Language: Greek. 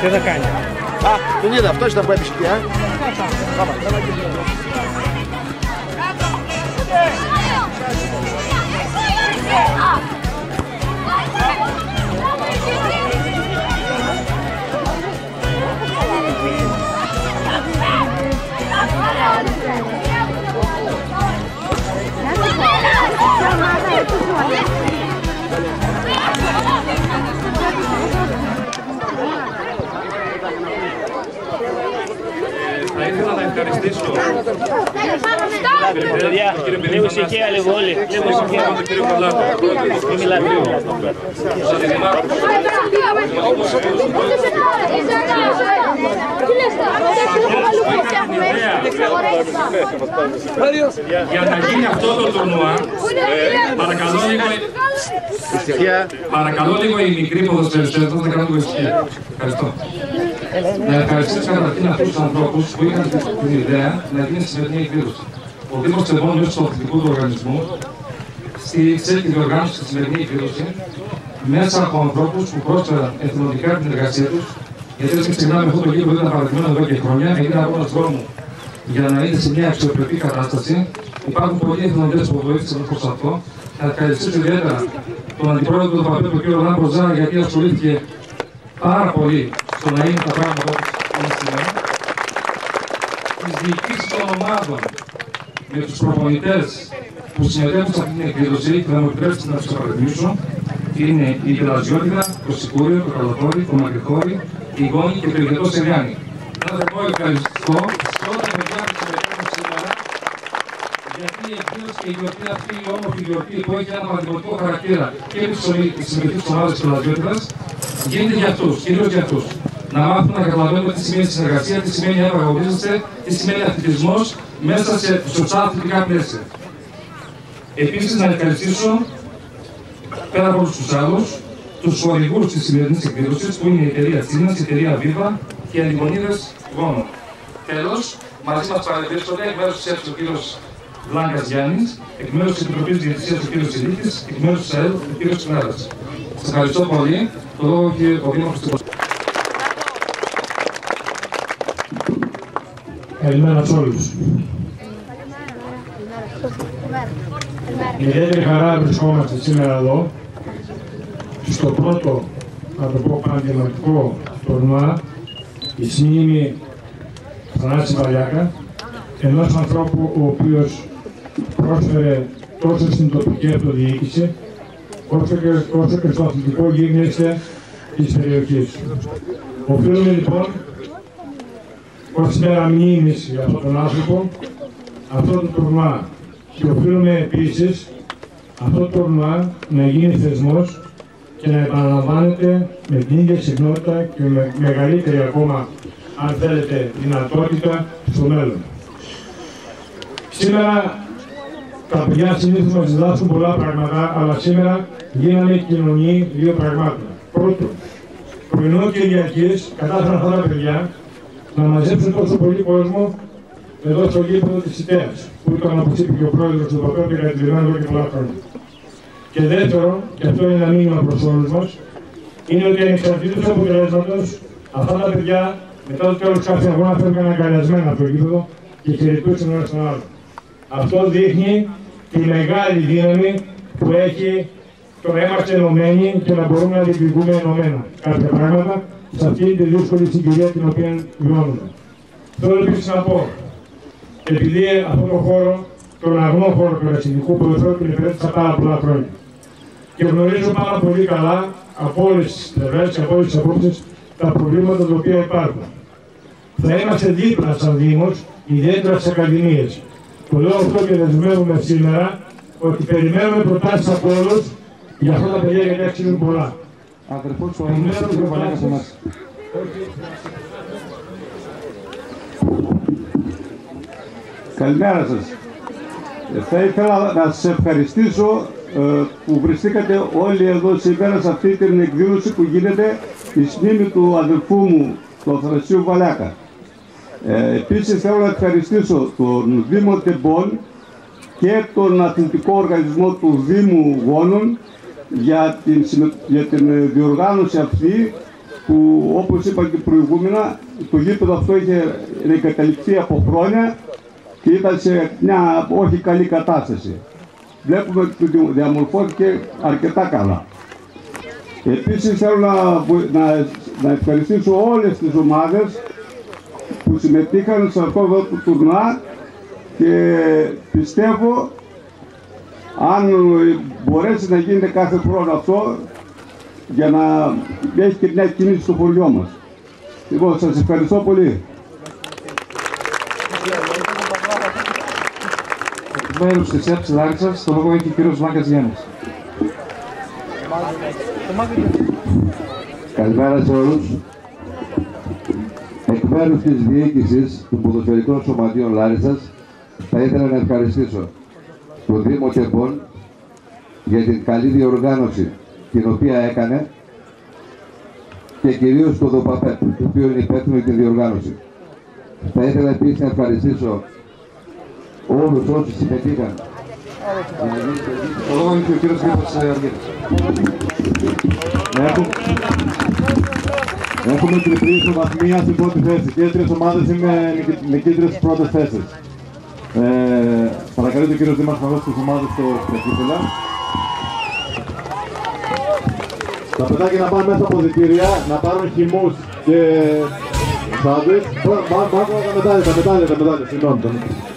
Τι θα κάνει. Α, τον είδα, αυτός ήταν που έπισε πια. Πάμε, πάμε και πια. Θα ήθελα να ευχαριστήσω. Λίγο ησυχία, λίγο όλοι. Λίγο ησυχία. Για να γίνει αυτό το τουρνουά, παρακαλώ λίγο οι μικροί ποδοσφαιριστές να κάνουν ησυχία. Ευχαριστώ. Να ευχαριστήσω καταρχήν αυτούς τους ανθρώπους που είχαν την ιδέα να γίνει σημερινή εκδήλωση. Ο Δήμος Τεμπών, μέσω του αθλητικού του οργανισμού, στήριξε τη διοργάνωση τη σημερινή εκδήλωση μέσα από ανθρώπους που πρόσφεραν εθελοντικά την εργασία τους, γιατί έτσι ξεκινάμε αυτό το γύρο που ήταν παρατημένο εδώ και χρόνια, έγινε αγώνας δρόμου για να είναι σε μια αξιοπρεπή κατάσταση. Υπάρχουν πολλοί εθελοντές που βοήθησαν προς αυτό. Θα ευχαριστήσω ιδιαίτερα τον αντιπρόεδρο του ΔΟΠΑΠΕΠ, τον κύριο Λάμπροζά, γιατί ασχολήθηκε πάρα πολύ στο να είναι τα πράγματα όπως είναι σήμερα. Τις διοικήσεις των ομάδων με τους προπονητές που συμμετέχουν σε αυτήν την εκδήλωση και θα μου επιτρέψετε να τους απαριθμίσω είναι η Πελαζιώτιδα, το Σικούριο, το Καλαθόρι, το Μακρυθόρι, η Γόνη και το Ιδετό Σεριάνη. Να θερμό ευχαριστώ σε όλα τα παιδιά που συμμετέχουν σήμερα, γιατί η εκδήλωση και η γιορτή αυτή, η όμορφη γιορτή που έχει ένα πανδημοτικό χαρακτήρα και τη συμμετοχή της ομάδας της Πελαζιώτιδας, γίνεται για αυτούς, κυρίως για αυτούς. Να μάθουμε να καταλαβαίνουμε τι σημαίνει συνεργασία, τι σημαίνει να παραγωγίζεστε, τι σημαίνει αθλητισμός μέσα σε σωστά αθλητικά πλαίσια. Επίσης, να ευχαριστήσω πέρα από όλους τους άλλους, τους χορηγούς της σημερινής εκδήλωσης που είναι η εταιρεία Τσίμα, η εταιρεία Βίβα και οι αντιπονίδες Γόννων. Τέλος, μαζί μας παρευρέστονται εκ μέρους της ΕΕ ο κ. Βλάνκας Γιάννης, εκ μέρους της Επιτροπής Διαιτησίας ο κ. Σιλίτης, εκ μέρους της ΑΕΛ ο κ. Σιλάρας. Σας ευχαριστώ πολύ. Το λόγο και ο Δήμος Τεμπών. Καλημέρα σε όλους. Με ιδιαίτερη χαρά βρισκόμαστε σήμερα εδώ, στο πρώτο, να το πω, πανελλαδικό τουρνουά εις μνήμη Θανάση Βαλιάκα, ενός ανθρώπου ο οποίος πρόσφερε τόσο στην τοπική αυτοδιοίκηση, όσο και στο αθλητικό γίγνεσθε της περιοχής. Οφείλουμε λοιπόν ως μέρα μνήμης για αυτόν τον άνθρωπο, αυτό το τουρνουά. Και οφείλουμε επίσης αυτό το τουρνουά να γίνει θεσμός και να επαναλαμβάνεται με την ίδια συχνότητα και με μεγαλύτερη ακόμα, αν θέλετε, δυνατότητα στο μέλλον. Σήμερα τα παιδιά συνήθως μας διδάσκουν πολλά πράγματα, αλλά σήμερα γίνανε κοινωνοί δύο πραγμάτων. Πρώτον, πρωινό Κυριακής κατάφεραν αυτά τα παιδιά να μαζέψουν τόσο πολύ κόσμο εδώ στο γήπεδο της Ιτέας, που ήταν αποψήφιο πρόεδρος του ΔΟΠΑΠΕΠ για την Τυράννα εδώ και πολλά χρόνια. Και δεύτερον, και αυτό είναι ένα μήνυμα προς όλους μας, είναι ότι ανεξαρτήτως αποτελέσματος, αυτά τα παιδιά μετά το τέλος κάθε αγώνα φεύγαν αγκαλιασμένα από το γήπεδο και χαιρετούσαν ένα στον άλλο. Αυτό δείχνει τη μεγάλη δύναμη που έχει το να είμαστε ενωμένοι και να μπορούμε να διεκδικούμε ενωμένα κάποια πράγματα σε αυτή τη δύσκολη συγκυρία την οποία βιώνουμε. Θέλω επίσης να πω, επειδή αυτόν τον χώρο, τον αγνό χώρο του Ρασιδικού Ποδοσφαίρου, τον υπηρέτησα πάρα πολλά χρόνια και γνωρίζω πάρα πολύ καλά από όλες τις πλευρές και από όλες τις απόψεις τα προβλήματα τα οποία υπάρχουν. Θα είμαστε δίπλα σαν Δήμος, ιδιαίτερα στις ακαδημίες. Το λέω αυτό και δεσμεύομαι σήμερα ότι περιμένουμε προτάσεις από όλους για αυτά τα παιδιά γιατί αξίζουν πολλά. Αδερφός του Αθανάσιου Βαλιάκα σε εμάς. Καλημέρα σας. Θα ήθελα να σας ευχαριστήσω που βρισκήκατε όλοι εδώ σήμερα σε αυτή την εκδήλωση που γίνεται εις μνήμη του αδελφού μου, του Αθανασίου Βαλιάκα. Επίσης θέλω να ευχαριστήσω τον Δήμο Τεμπών και τον αθλητικό οργανισμό του Δήμου Γόννων για την διοργάνωση αυτή που, όπως είπα και προηγούμενα, το γήπεδο αυτό είχε εγκαταλειφθεί από χρόνια και ήταν σε μια όχι καλή κατάσταση. Βλέπουμε ότι διαμορφώθηκε αρκετά καλά. Επίσης θέλω να ευχαριστήσω όλες τις ομάδες που συμμετείχαν σε αυτό εδώ το τουρνά και πιστεύω αν μπορέσει να γίνεται κάθε χρόνο αυτό για να έχει και μια κίνηση στο χωριό μας. Λοιπόν, σας ευχαριστώ πολύ. Εκ μέρους της ΕΠΣ Λάρισας, το λόγο έχει ο κύριος Μάκας Γιάννης. Καλημέρα σε όλους. Εκ μέρους της διοίκησης του Ποδοσφαιρικού Σωματείου Λάρισας θα ήθελα να ευχαριστήσω τον Δήμο Τεμπών για την καλή διοργάνωση την οποία έκανε και κυρίως το ΔΟΠΑΠΕΠ, το οποίο είναι υπεύθυνο για την διοργάνωση. Θα ήθελα επίσης να ευχαριστήσω όλους όσους συμμετείχαν. Ο λόγος είναι ο κύριος Βίβας Αργύρης. Έχουμε τριπλή ισοβαθμία στην πρώτη θέση και οι τρεις ομάδες είναι νικήτριες στις πρώτες θέσεις. Παρακαλώ τον κύριο Δήμαρχο να δώσει τις ομάδες στο Πετρίκουλα. Τα παιδάκια να πάνε μέσα από διτήρια, να πάρουν χυμούς και σάντουιτς. Πάμε τα μετάλλια, συγγνώμη.